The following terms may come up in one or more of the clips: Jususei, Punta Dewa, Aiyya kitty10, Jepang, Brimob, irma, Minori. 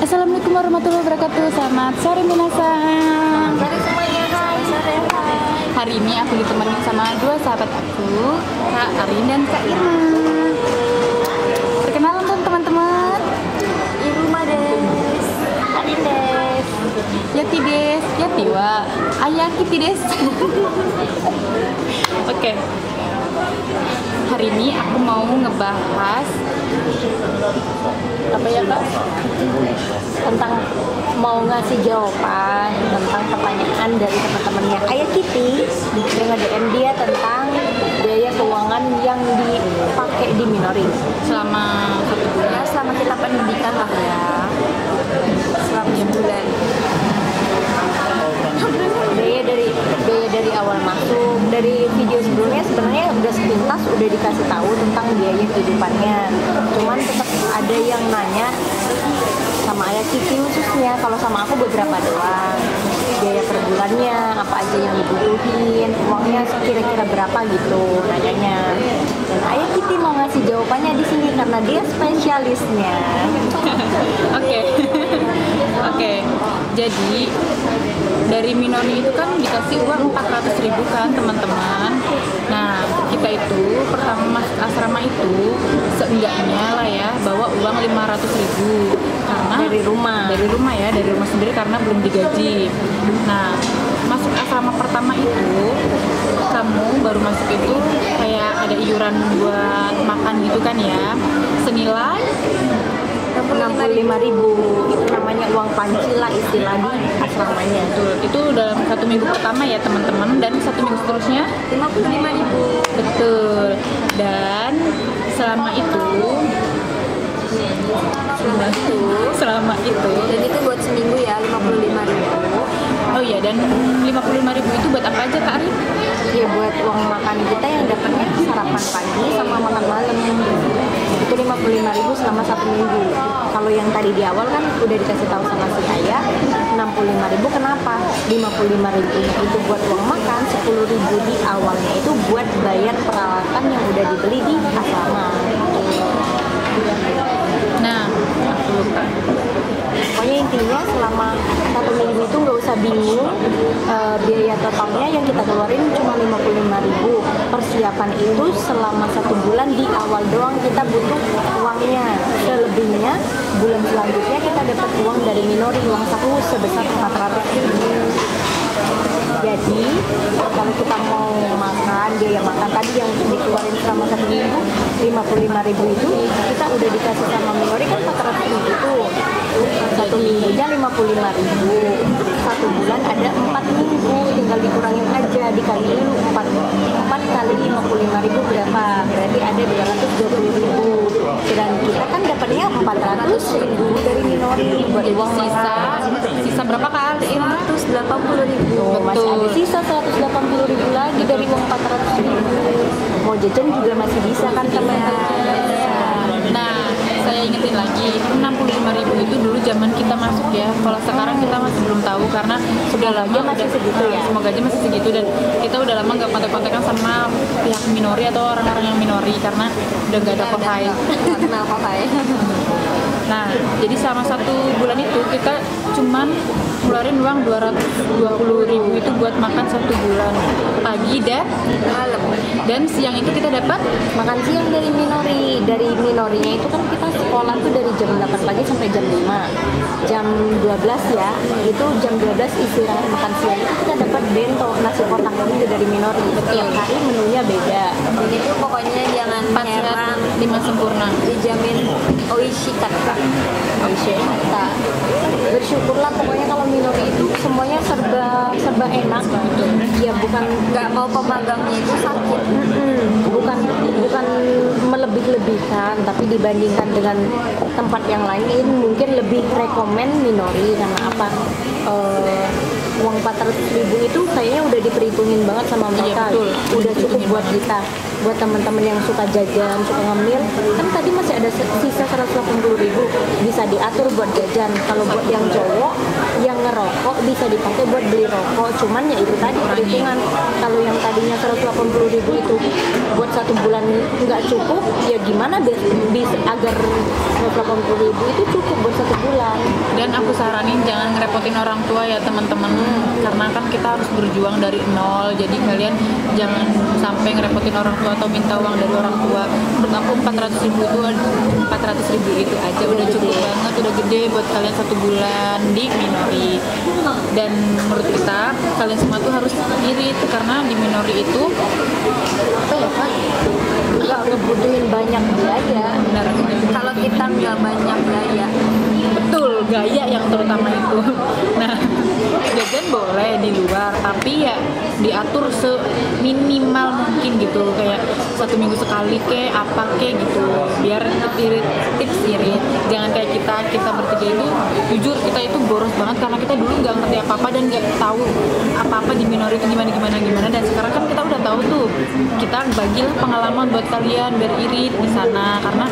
Assalamualaikum warahmatullahi wabarakatuh. Selamat sore minasan. Selamat sore semuanya. Hari ini aku ditemani sama dua sahabat aku, Kak Arin dan Kak Irma. Perkenalan dong teman-teman. Irma des, Arin des, Yati des, Yatiwa, Ayaki des. Oke. Hari ini aku mau ngebahas apa ya Kak? Tentang mau ngasih jawaban tentang pertanyaan dari teman-temannya Ayah Kitty dengan DM dia tentang biaya keuangan yang dipakai di Minori selama ya, selama kita pendidikan lah ya, selama sebulan. Dari awal masuk, dari video sebelumnya sebenarnya udah sepintas udah dikasih tahu tentang biaya kehidupannya, cuman tetap ada yang nanya sama Ayah Kitty khususnya, kalau sama aku beberapa doang, biaya per bulannya apa aja yang dibutuhin, uangnya kira-kira berapa gitu nanyanya. Dan Ayah Kitty mau ngasih jawabannya di sini karena dia spesialisnya. Oke. Jadi dari Minori itu kan dikasih uang 400.000 kan teman-teman. Nah kita itu pertama masuk asrama itu seenggaknya lah ya bawa uang 500.000 karena dari rumah ya, dari rumah sendiri karena belum digaji. Nah masuk asrama pertama itu kamu baru masuk itu kayak ada iuran buat makan gitu kan ya, senilai 65.000 itu namanya uang pancila istilah di asramanya. Itu dalam 1 minggu pertama ya teman-teman, dan 1 minggu seterusnya 55.000. Betul. Dan selama itu dan itu buat seminggu ya 55.000. Oh iya, dan 55.000 itu buat apa aja Kak Ari? Ya buat uang makan kita yang dapatnya sarapan pagi sama makan malam. Itu 55.000 selama 1 minggu. Kalau yang tadi di awal kan udah dikasih tahu sama si Ayah 65.000 kenapa? 55.000-nya itu buat uang makan, 10.000 di awalnya itu buat bayar peralatan yang udah dibeli di asrama. Nah, pokoknya intinya selama 1 minggu itu nggak usah bingung, biaya totalnya yang kita keluarin cuma 55.000. Persiapan itu selama 1 bulan di awal doang kita butuh uangnya, selebihnya bulan selanjutnya kita dapat uang dari Minori, uang saku sebesar 400.000. Jadi kalau kita mau makan, biaya makan tadi yang dikeluarin selama 1 minggu 55.000 itu kita udah dikasih sama Minori kan 400.000 itu. 1 minggunya 55.000, 1 bulan ada 4 minggu, tinggal dikurangin aja, dikaliin 4 kali 55.000 berapa? Berarti ada 220.000. Dan kita kan dapatnya 400.000 dari Minori buat uang sisa berapa kali? 180.000. Masih ada sisa 180.000 lagi dari uang 400.000. Mau jajan juga masih bisa kan teman-teman? Saya ingetin lagi, 65.000 itu dulu zaman kita masuk ya. Kalau sekarang kita masih belum tahu karena sudah lama masih segitu ya. Semoga aja masih segitu, dan kita udah lama nggak kontak-kontakan sama pihak Minori atau orang-orang yang Minori karena udah nggak ada pahai. Nah, jadi selama 1 bulan itu kita cuman keluarin uang 220.000 itu buat makan 1 bulan, pagi dan malam. Dan siang itu kita dapat makan siang dari Minori. Dari Minorinya itu kan kita sekolah tuh dari jam 8 pagi sampai jam 5. Jam 12 ya, itu jam 12 istirahat makan siang. Itu kita dapat bento, nasi kotak itu dari Minori. Setiap hari menunya beda. Jadi itu pokoknya jangan nyerang, 5 sempurna. Dijamin oishi kata. Oishi kata. Bersyukurlah pokoknya kalau Minori itu semuanya serba enak gitu. Ya bukan nggak mau pemagangnya itu sakit. Bukan melebih-lebihkan, tapi dibandingkan dengan tempat yang lain ini mungkin lebih rekomend Minori karena apa? Uang 400.000 itu kayaknya udah diperhitungin banget sama mereka. Iya, udah cukup buat kita, buat teman-teman yang suka jajan, suka ngemil. Kan tadi masih ada sisa 180.000 bisa diatur buat jajan. Kalau buat yang cowok yang ngerokok rokok bisa dipakai buat beli rokok, cuman ya itu tadi perhitungan. Kalau yang tadinya 180 ribu itu buat 1 bulan nggak cukup, ya gimana agar 180 ribu itu cukup buat 1 bulan. Dan aku saranin jangan ngerepotin orang tua ya teman-teman, karena kan kita harus berjuang dari nol, jadi kalian jangan sampai ngerepotin orang tua atau minta uang dari orang tua. Menurut aku 400 ribu itu aja udah cukup banget, udah gede buat kalian 1 bulan di Minori. Dan menurut kita kalian semua tuh harus irit, karena di Minori itu apa ya Pak? Gak ngebutuhin banyak biaya. Benar. Kalau kita nggak banyak biaya, betul, gaya yang terutama itu. Nah, jajan boleh di luar, tapi ya diatur seminimal mungkin gitu, kayak 1 minggu sekali kayak apa kayak gitu, biar irit, jangan kayak kita bertiga itu. Jujur kita itu boros banget karena kita dulu nggak ngerti apa-apa dan nggak tahu apa-apa di Minori itu gimana, dan sekarang kan kita udah tahu tuh, kita bagilah pengalaman buat kalian biar irit di sana, karena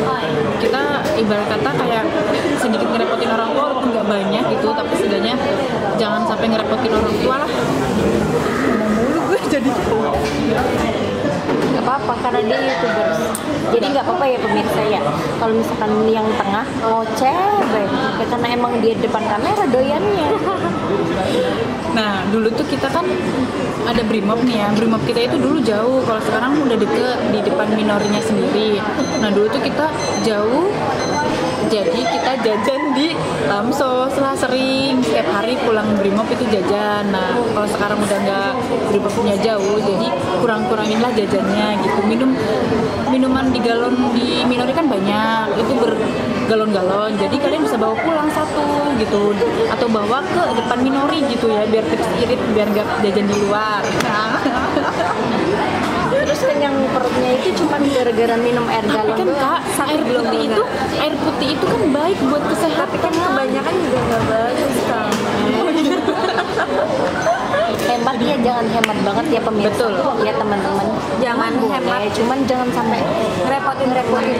kita ibarat kata kayak sedikit ngerepotin orang tua walaupun nggak banyak gitu, tapi setidaknya jangan sampai ngerepotin orang tua lah. Gue jadi nggak apa-apa karena dia YouTuber, jadi nggak apa-apa ya pemirsa ya kalau misalkan yang tengah cewek ya, karena emang dia depan kamera doyannya. Nah dulu tuh kita kan ada Brimob nih ya, Brimob kita itu dulu jauh, kalau sekarang udah deket di depan Minorinya sendiri. Nah dulu tuh kita jauh, jadi kita jajan di Lamsos lah sering, setiap hari pulang Brimob itu jajan. Nah kalau sekarang udah nggak, Brimobnya jauh, jadi kurang-kuranginlah jajannya gitu. Minuman di galon di Minori kan banyak, itu bergalon-galon, jadi kalian bisa bawa pulang satu gitu, atau bawa ke depan Minori gitu ya, biar tips irit, biar nggak jajan di luar. Terus kenyang perutnya itu cuma gara-gara minum air galon kan doang. Kak, air putih itu kan baik buat kesehatan. Tapi kan kebanyakan juga nggak bagus kan. Hemat ya, jangan hemat banget ya pemirsa. Betul. Ya teman-teman. Jangan hemat, cuman jangan sampai ngerepotin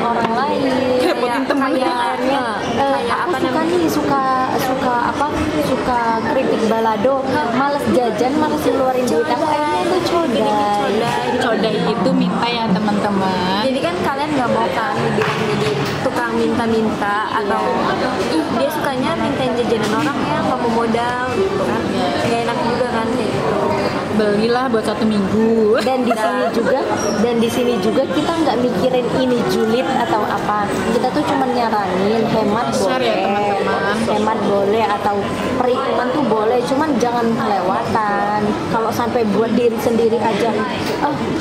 orang lain. Ngerepotin temannya. Suka keripik balado, malas jajan, malas ngeluarin duit. Akhirnya itu codai itu minta ya teman-teman. Jadi kan kalian nggak mau kan jadi tukang minta-minta atau dia sukanya mintain jajanan orang ya nggak mau modal gitu kan, nggak enak juga kan sih. Belilah buat 1 minggu. Dan di sini juga, kita nggak mikirin ini julid atau apa. Kita tuh cuma nyaranin hemat boleh, ya, teman-teman. Hemat boleh atau perhitungan tuh boleh, cuman jangan kelewatan. Kalau sampai buat diri sendiri aja,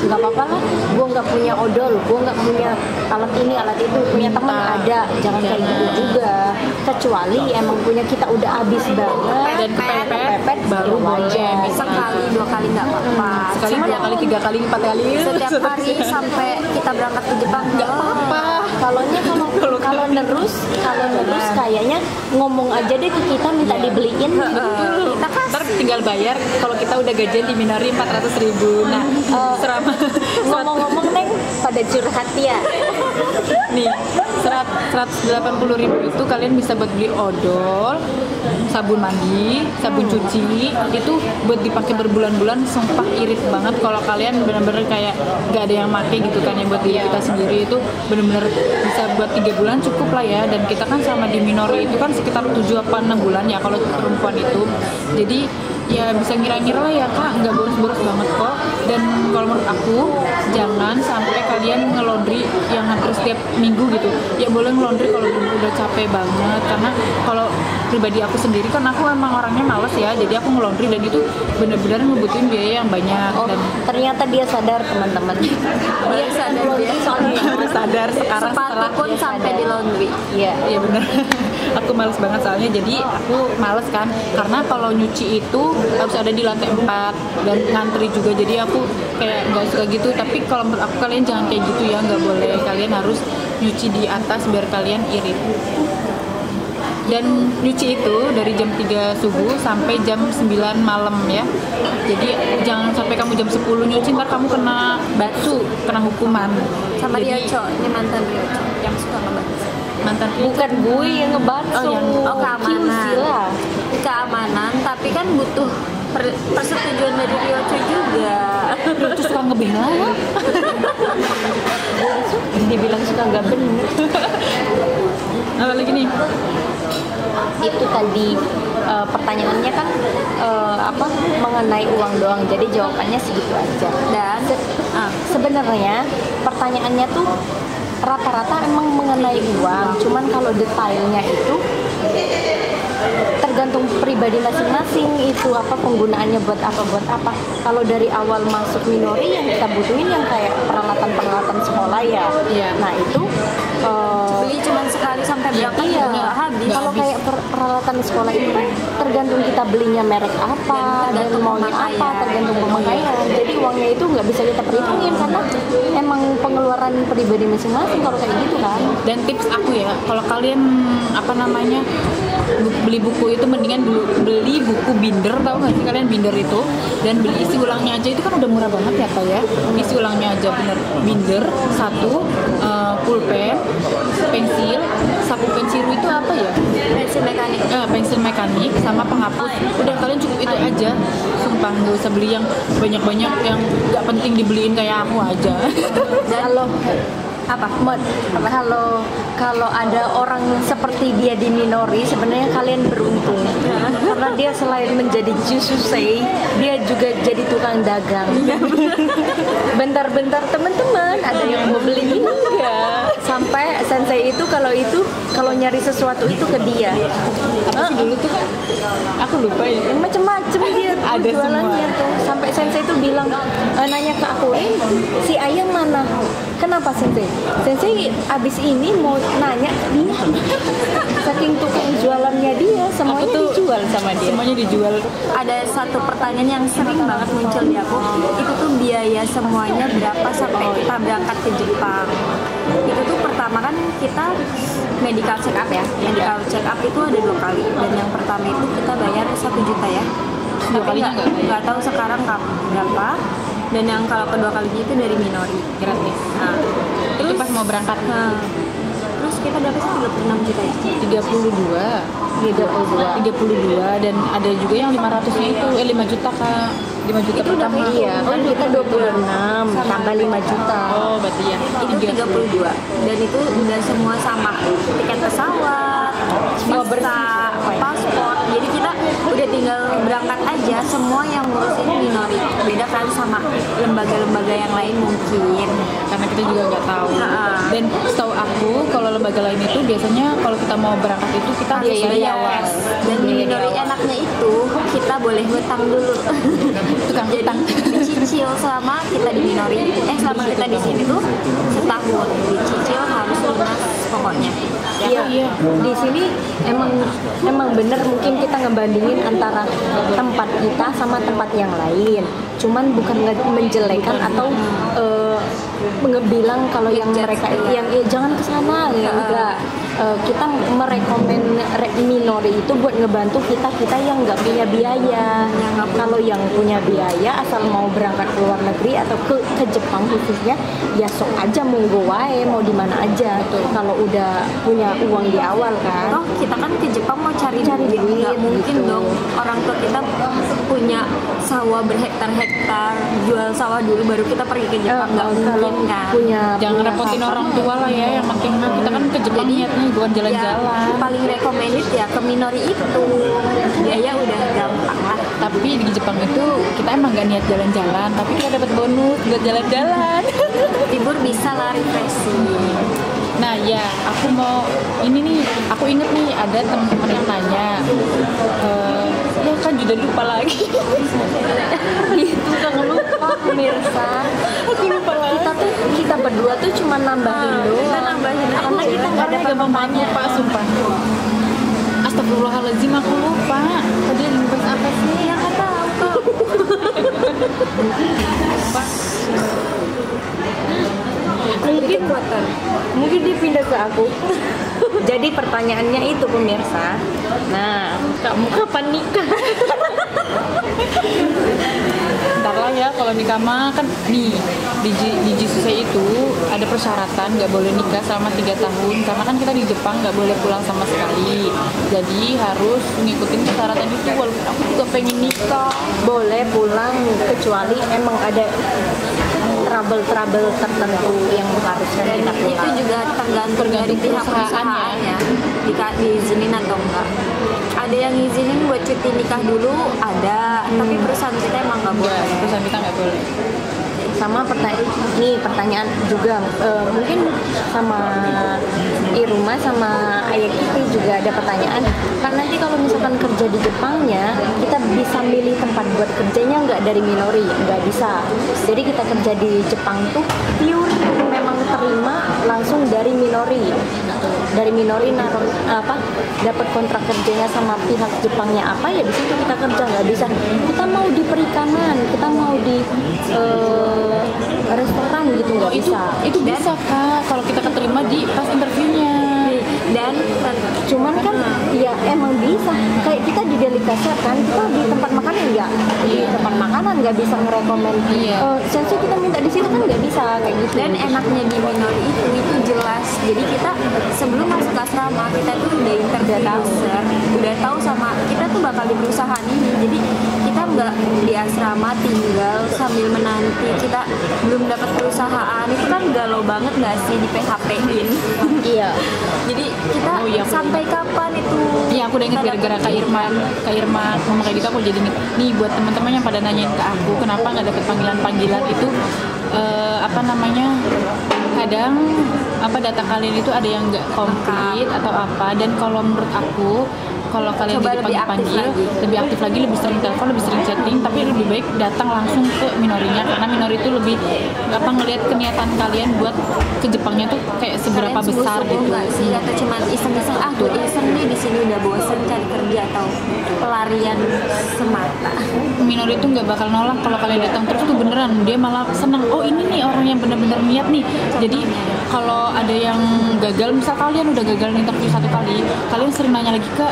nggak apa-apa lah. Gue nggak punya odol, gue nggak punya alat ini alat itu, punya teman ada, jangan kayak gitu juga. Kecuali emang punya kita udah habis banget dan kepepet baru boleh. Sekali 2 kali nggak apa-apa, sekali 2 kali 3 kali 4 kali setiap hari sampai kita berangkat ke Jepang nggak apa-apa. Kalau nerus kayaknya ngomong aja deh ke kita minta dibeliin, kita kasih. Ntar tinggal bayar kalau kita udah gajian di Minori 400 ribu. Nah serama ngomong-ngomong Neng pada curhat ya. Nih 180 ribu itu kalian bisa buat beli odol, sabun mandi, sabun cuci, itu buat dipakai berbulan-bulan. Sumpah irit banget kalau kalian bener-bener kayak gak ada yang pakai gitu kan, yang buat diri kita sendiri itu bener-bener bisa buat 3 bulan cukup lah ya. Dan kita kan sama di Minori itu kan sekitar 7-6 bulan ya kalau perempuan itu, jadi ya bisa ngira-ngira lah ya Kak, nggak boros-boros banget kok. Dan kalau menurut aku jangan sampai kalian ngelondri yang hampir setiap minggu gitu ya. Boleh ngelondri kalau udah capek banget, karena kalau pribadi aku sendiri kan aku emang orangnya males ya, jadi aku ngelondri dan itu benar-benar ngebutuhin biaya yang banyak. Dan ternyata dia sadar teman-teman. dia sadar sekarang setelah pun sampai di laundry. Iya benar. Aku males banget soalnya, jadi aku males kan, karena kalau nyuci itu harus ada di lantai 4 dan ngantri juga, jadi aku kayak nggak suka gitu. Tapi kalau menurut aku kalian jangan kayak gitu ya, nggak boleh, kalian harus nyuci di atas biar kalian irit. Dan nyuci itu dari jam 3 subuh sampai jam 9 malam ya. Jadi jangan sampai kamu jam 10 nyuci, ntar kamu kena batu, kena hukuman. Sama Rioco, ini mantan Rioco yang suka ngebantu. Bukan gue yang ngebantu. Oh keamanan. Keamanan tapi butuh persetujuan dari Ryocho juga. Ryocho suka ngebela ya. Dibilang suka nggak bener. Apa lagi nih? Itu tadi pertanyaannya kan apa mengenai uang doang, jadi jawabannya segitu aja. Dan sebenarnya pertanyaannya tuh rata-rata emang mengenai uang, cuman kalau detailnya itu tergantung pribadi masing-masing itu apa penggunaannya buat apa. Kalau dari awal masuk Minori yang kita butuhin yang kayak peralatan-peralatan sekolah ya. Iya. Nah itu beli cuman sekali sampai berapa ya habis. Kalau kayak peralatan sekolah itu tergantung kita belinya merek apa dan maunya apa, tergantung pemakaian. Jadi uangnya itu nggak bisa kita perhitungin karena emang pengeluaran pribadi masing-masing kalau kayak gitu kan. Dan tips aku ya, kalau kalian apa namanya beli buku itu mendingan beli buku binder, tahu nggak sih kalian binder itu, dan beli isi ulangnya aja, itu kan udah murah banget ya Pak ya, isi ulangnya aja bener binder satu, pulpen, pensil, sapu pensiru itu apa ya? Pensil mekanik sama penghapus, udah kalian cukup itu aja, sumpah nggak usah beli yang banyak-banyak yang nggak penting dibeliin kayak aku aja. Kalau kalau ada orang seperti dia di Minori, sebenarnya kalian beruntung karena dia selain menjadi Jususei, dia juga jadi tukang dagang. Bentar-bentar teman-teman ada yang mau beli ini enggak? Sampai sensei itu kalau nyari sesuatu itu ke dia. Apa sih dulu tuh kan? Aku lupa ya. Macem-macem dia ada jualannya tuh. Sampai sensei itu bilang nanya ke aku, si ayam mana? Kenapa sensei? Sensei abis ini mau nanya dia. Saking tukang jualannya dia, semuanya dijual sama dia. Semuanya dijual. Ada satu pertanyaan yang sering banget muncul di aku. Itu tuh biaya semuanya berapa sampai kita berangkat ke Jepang? Itu tuh pertama kan kita medical check up ya. Medical check up itu ada 2 kali. Dan yang pertama itu kita bayar 1 juta ya. Tapi nggak tahu sekarang berapa. Dan yang kalau kedua kalinya itu dari Minori gratis. Nah, terus pas mau berangkat. Nah, terus kita dapat 36 juta ya. 32 dan ada juga yang 500-nya itu 5 juta Kak. 5 juta itu pertama. Iya, kan kita 26 tambah 5 juta. Oh, berarti ya. Itu 32. Dan itu udah semua sama. Tiket pesawat, semua berita, paspor. Jadi kita udah tinggal berangkat aja, semua yang ngurusin Minori. Beda kan sama lembaga-lembaga yang lain mungkin karena kita juga nggak tahu. Dan setahu aku kalau lembaga lain itu biasanya kalau kita mau berangkat itu kita harus bayar. Dan Minori enaknya itu kita boleh ngutang dulu. Tukang utang dicicil selama kita di Minori. Selama kita di sini tuh setahun dicicil harus lunas pokoknya. Iya. Di sini emang bener mungkin kita ngebandingin antara tempat kita sama tempat yang lain. Cuman bukan menjelekan atau bilang kalau yang mereka yang jangan kesana ya enggak. Kita merekomen Minori itu buat ngebantu kita yang nggak punya biaya. Kalau yang punya biaya asal mau berangkat ke luar negeri atau ke Jepang khususnya ya sok aja monggo wae mau di mana aja tuh kalau udah punya uang di awal kan. Toh kita kan ke Jepang mau cari duit, nggak mungkin gitu dong orang tua kita punya sawah berhektar-hektar, jual sawah dulu baru kita pergi ke Jepang, nggak mungkin kan. Jangan repotin orang tua lah ya, yang penting kita kan ke Jepang niatnya buat jalan-jalan. Ya, paling recommended ya ke Minori itu. Biaya udah gampang lah. Tapi di Jepang itu kita emang nggak niat jalan-jalan, tapi kita dapat bonus buat jalan-jalan. Libur bisa lah refreshing. Nah ya, aku mau ini nih, aku inget nih ada teman-teman yang nanya, ya kan juga lupa lagi. Itu kan lupa pemirsa. Kita berdua tuh cuma nambahin doang. Kita nambahin karena kita nggak ada gampangnya Pak, sumpah. Astagfirullahaladzim, aku lupa. Tadi yang lupa apa sih? Ya nggak tahu kok. Mungkin dia pindah ke aku. Jadi pertanyaannya itu pemirsa, nah kamu kapan nikah? Ntar lah ya kalau nikah mah kan nih di Jususei itu ada persyaratan nggak boleh nikah selama 3 tahun, karena kan kita di Jepang nggak boleh pulang sama sekali, jadi harus ngikutin persyaratan itu. Walaupun aku juga pengen nikah, boleh pulang kecuali emang ada trouble tertentu yang harusnya kita pulang. Itu juga tergantung dari pihak perusahaannya, diizinin atau enggak. Ada yang izinin buat cuti nikah dulu, ada, tapi perusahaan kita emang nggak boleh. Perusahaan kita nggak boleh. Sama pertanyaan juga, mungkin sama Iruma sama Ayah Kiki juga ada pertanyaan. Kan nanti kalau misalkan kerja di Jepangnya, kita bisa milih tempat buat kerjanya nggak dari Minori, nggak bisa. Jadi kita kerja di Jepang tuh pure memang terima langsung dari Minori. Dari Minori naruh dapat kontrak kerjanya sama pihak Jepangnya apa ya, di situ kita kerja. Nggak bisa kita mau di perikanan, kita mau di restoran gitu, nggak bisa. Itu bisa Kak kalau kita keterima di pas interviewnya. Dan cuman kan ya emang bisa, kayak kita di delikasi kan, kita di tempat makanan nggak, di tempat makanan nggak bisa ngerekomen sensi kita minta di situ kan nggak bisa kayak gitu. Dan enaknya di Minori itu jelas, jadi kita sebelum masuk ke asrama kita tuh udah interviewer, udah tahu sama kita tuh bakal di perusahaan ini, jadi kita nggak di asrama tinggal sambil menanti kita belum dapat perusahaan. Itu kan galau banget nggak sih, di PHP-in? Iya. Jadi kita sampai kapan itu? Iya, aku udah inget gara-gara Kak Irman ngomong kayak gitu, aku jadi inget nih buat teman-teman yang pada nanyain ke aku kenapa nggak dapet panggilan-panggilan itu, kadang data kalian itu ada yang nggak komplit atau apa. Dan kalau menurut aku, kalau kalian dipanggil-panggil lebih aktif lagi, lebih sering telepon, lebih sering chatting, tapi lebih baik datang langsung ke Minorinya, karena Minori itu lebih ngelihat keniatan kalian buat ke Jepangnya tuh kayak seberapa besar gitu. Enggak sih, atau cuma iseng-iseng, gue iseng nih di sini udah bosen cari kerja atau pelarian semata. Minori itu nggak bakal nolak kalau kalian datang terus tuh, beneran dia malah seneng. Oh ini nih orang yang bener-bener niat nih. Jadi kalau ada yang gagal, misal kalian udah gagal interview 1 kali, kalian sering nanya lagi ke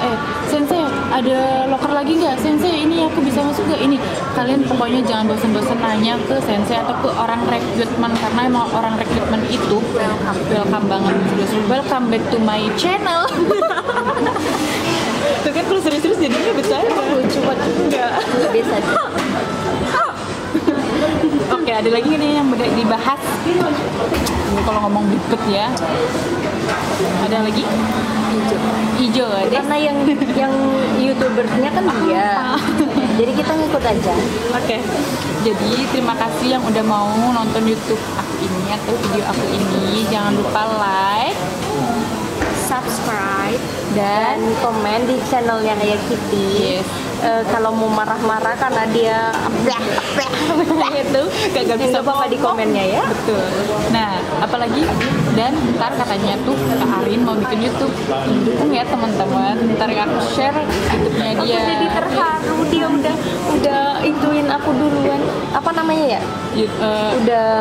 sensei, ada loker lagi nggak? Sensei, ini aku bisa masuk nggak? Ini kalian pokoknya jangan bosen-bosen nanya ke sensei atau ke orang recruitment, karena emang orang recruitment itu welcome banget. Welcome back to my channel. Tuh kan kalau serius-serius jadinya bercanda. Lucu banget juga. Biasa. Oke, ada lagi nih yang dibahas. Kalau ngomong ribet ya. Ada lagi? Hijau. Karena yang youtubernya kan dia. Jadi kita ngikut aja. Oke. Jadi terima kasih yang udah mau nonton YouTube aku ini atau video aku ini. Jangan lupa like, subscribe, dan komen di channelnya kayak Kitty. Yes. Kalau mau marah-marah karena dia itu gagal bisa bawa di komennya ya. Betul. Nah, apalagi dan ntar katanya tuh Kak Arin mau bikin YouTube. Dukung ya teman-teman. Ntar aku share YouTube-nya dia. Aku jadi terharu, dia udah ituin aku duluan. Apa namanya ya? Udah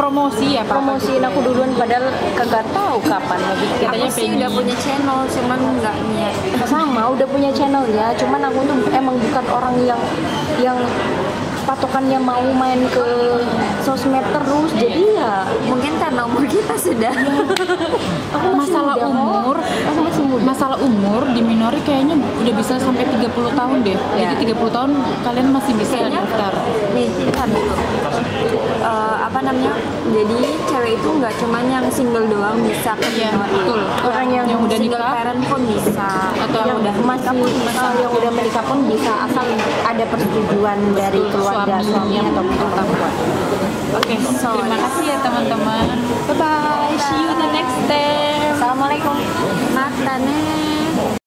promosi ya, promosiin aku duluan, padahal kagak tahu kapan lagi. Katanya udah punya channel, cuman nggak niat. Sama, udah punya channel ya, cuman aku tuh emang bukan orang yang patokannya mau main ke sosmed terus, jadi ya mungkin karena umur kita sudah masalah umur di Minori kayaknya udah bisa sampai 30 tahun deh. Jadi 30 tahun kalian masih bisa daftar nih kan. Jadi cewek itu nggak cuman yang single doang bisa ke Minori. Betul. Orang yang udah single parent pun bisa, atau yang udah menikah pun bisa, asal ada persetujuan dari keluarga suaminya atau orang tua. Oke, terima kasih ya teman-teman. Bye bye. See you the next day. Assalamualaikum. Matane.